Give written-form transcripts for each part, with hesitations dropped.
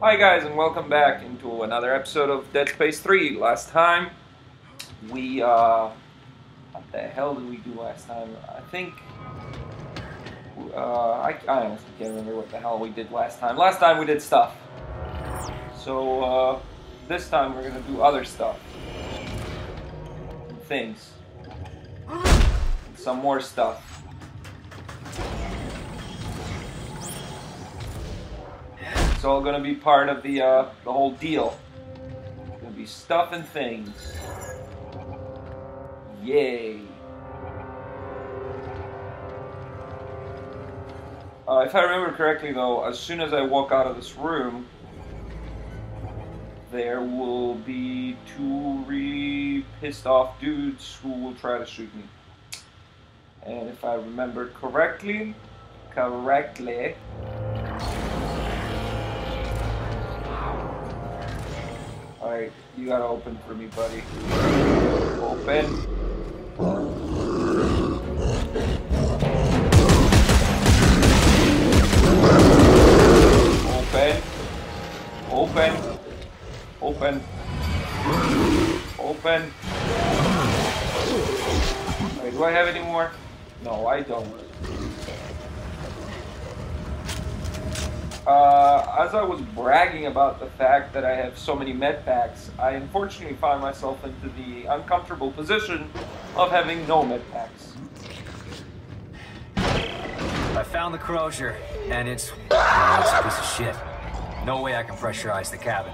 Hi guys, and welcome back into another episode of Dead Space 3. Last time, we, what the hell did we do last time? I think, I honestly can't remember what the hell we did last time. Last time we did stuff. So, this time we're gonna do other stuff. And things. And some more stuff. It's all gonna be part of the whole deal. It's gonna be stuff and things. Yay! If I remember correctly, though, as soon as I walk out of this room, there will be two really pissed off dudes who will try to shoot me. And if I remember correctly. Alright, you gotta open for me, buddy. Open. Open. Open. Open. Open. Alright, do I have any more? No, I don't. As I was bragging about the fact that I have so many med packs, I unfortunately find myself into the uncomfortable position of having no med packs. I found the crozier, and it's a piece of shit. No way I can pressurize the cabin.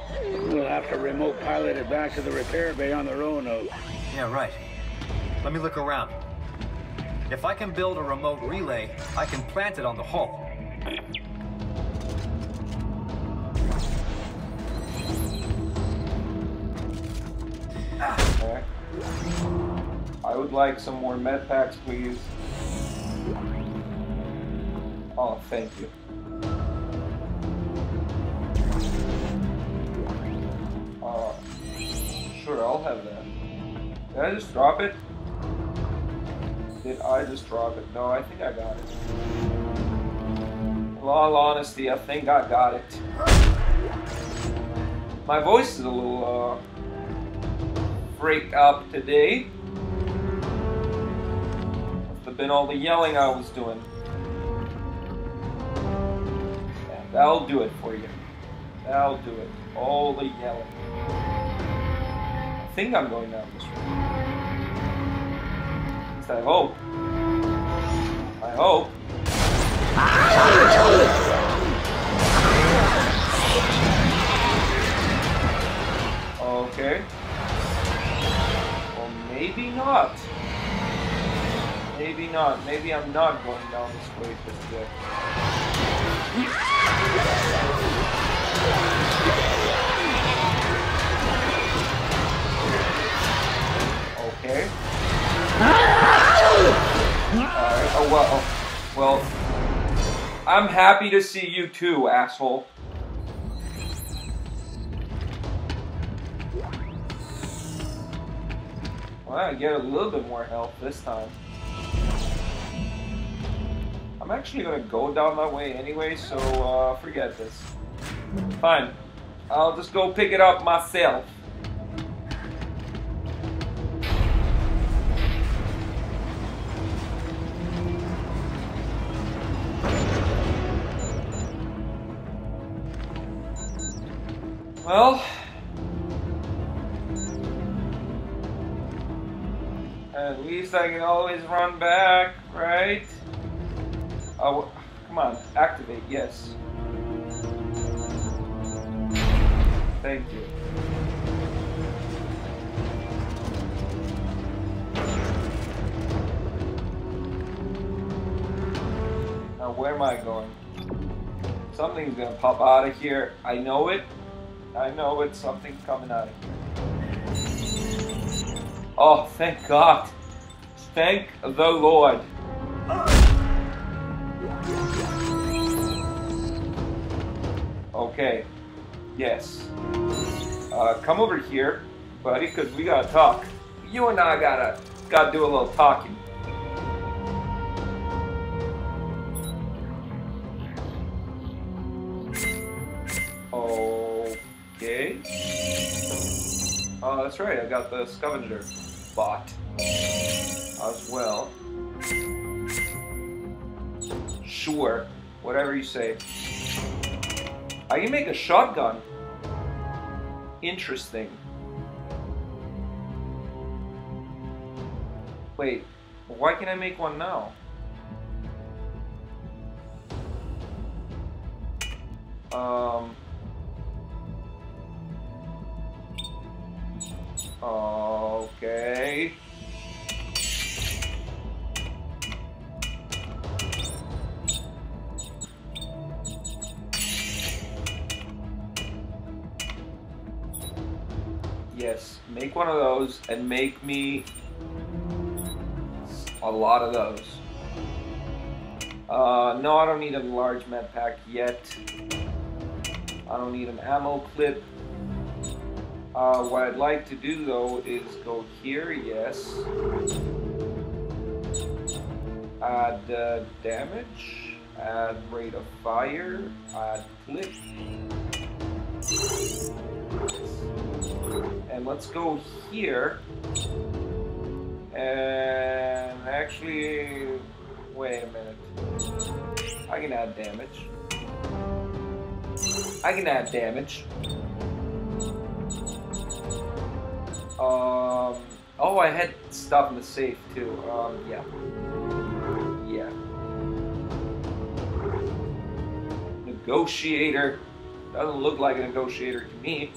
We'll have to remote pilot it back to the repair bay on the Roanoke. Yeah, right. Let me look around. If I can build a remote relay, I can plant it on the hull. Okay. I would like some more med packs, please. Oh, thank you. Sure, I'll have that. Did I just drop it? Did I just drop it? No, I think I got it. In all honesty, I think I got it. My voice is a little, break up today. Must have been all the yelling I was doing. And that'll do it for you. That'll do it. All the yelling. I think I'm going down this road. At least I hope. I hope. Okay. Maybe not. Maybe not. Maybe I'm not going down this way for today. Okay. Alright. Oh, well. Oh, well. I'm happy to see you too, asshole. I get a little bit more health this time. I'm actually gonna go down that way anyway, so forget this. Fine. I'll just go pick it up myself. Well. At least I can always run back, right? Oh, come on, activate, yes. Thank you. Now, where am I going? Something's gonna pop out of here. I know it. I know it. Something's coming out of here. Oh, thank God. Thank the Lord. Okay. Yes. Come over here, buddy, because we gotta talk. You and I gotta do a little talking. Oh. Okay. Oh, that's right, I got the scavenger bot as well. Sure, whatever you say. I can make a shotgun. Interesting. Wait, why can't I make one now? Okay. Yes, make one of those and make me a lot of those. No, I don't need a large med pack yet. I don't need an ammo clip. What I'd like to do though is go here, yes. Add damage, add rate of fire, add clip. And let's go here. And actually, wait a minute. I can add damage. I can add damage. Oh, I had stuff in the safe too. Yeah. Negotiator. Doesn't look like a negotiator to me.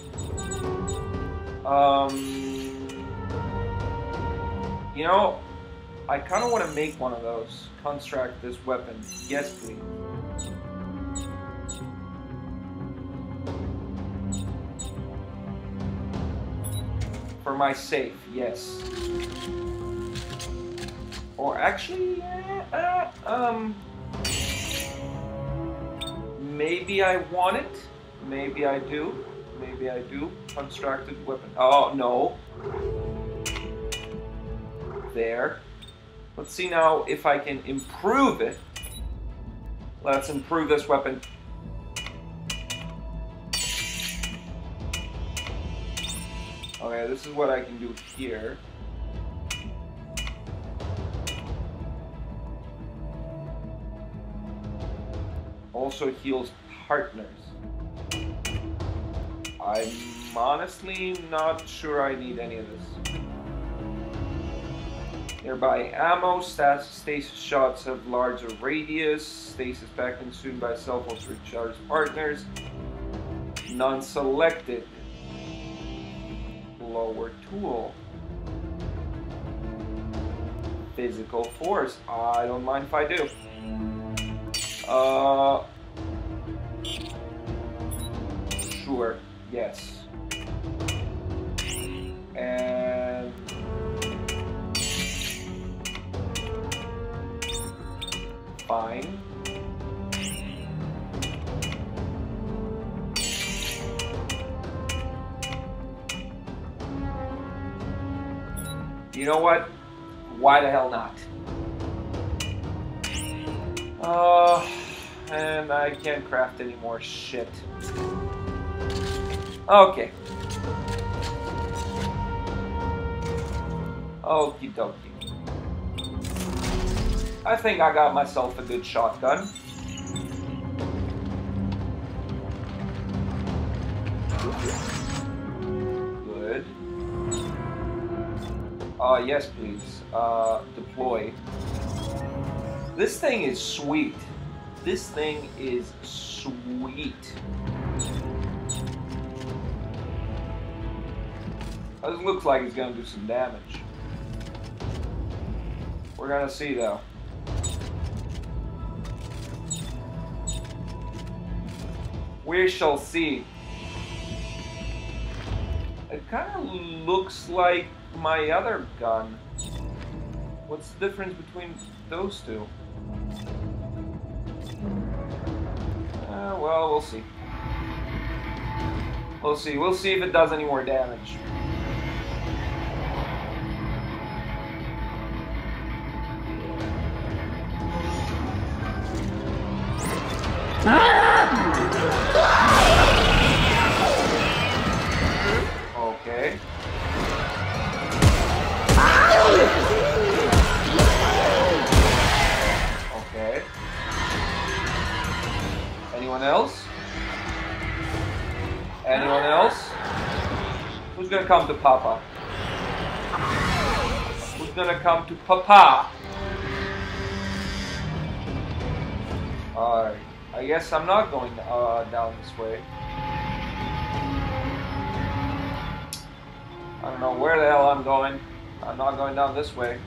You know, I kind of want to make one of those. Construct this weapon. Yes, please. For my safe, yes. Or actually, maybe I want it. Maybe I do. Maybe I do. Constructed weapon. Oh no. There. Let's see now if I can improve it. Let's improve this weapon. Okay, this is what I can do here. Also heals partners. I'm honestly not sure I need any of this. Nearby ammo, stasis shots have larger radius, stasis pack consumed by self also recharges partners. Non-selected. Lower tool. Physical force. I don't mind if I do. Sure. Yes. And fine. You know what? Why the hell not? And I can't craft any more shit. Okay. Okie dokie. I think I got myself a good shotgun. Good. Yes please. Deploy. This thing is sweet. This thing is sweet. This looks like it's gonna do some damage. We're gonna see though. We shall see. It kind of looks like my other gun. What's the difference between those two? Well, we'll see. We'll see. We'll see if it does any more damage. Anyone else? Anyone else? Who's gonna come to Papa? Who's gonna come to Papa? Alright. I guess I'm not going down this way. I don't know where the hell I'm going. I'm not going down this way.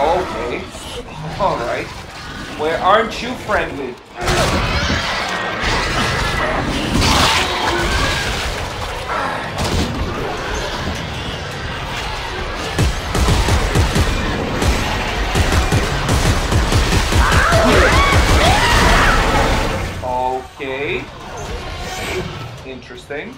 Okay. Alright. Where aren't you friendly? Okay. Interesting.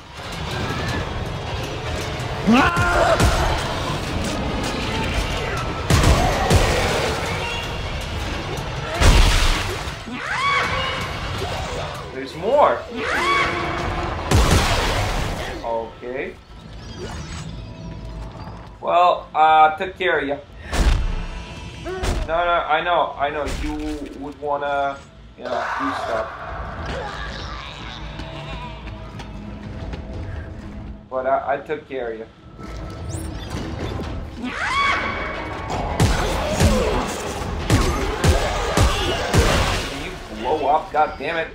There's more. Okay. Well, take care of you. No, I know. You would wanna, you know, do stuff. But I took care of you. Can you blow up? God damn it.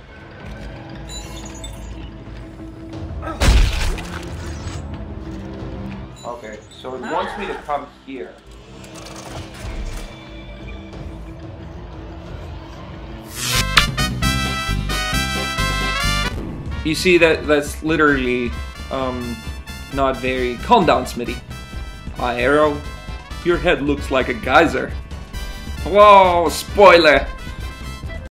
Okay, so it wants me to come here. You see that's literally not very... Calm down, Smitty. Hi, Arrow. Your head looks like a geyser. Whoa, spoiler!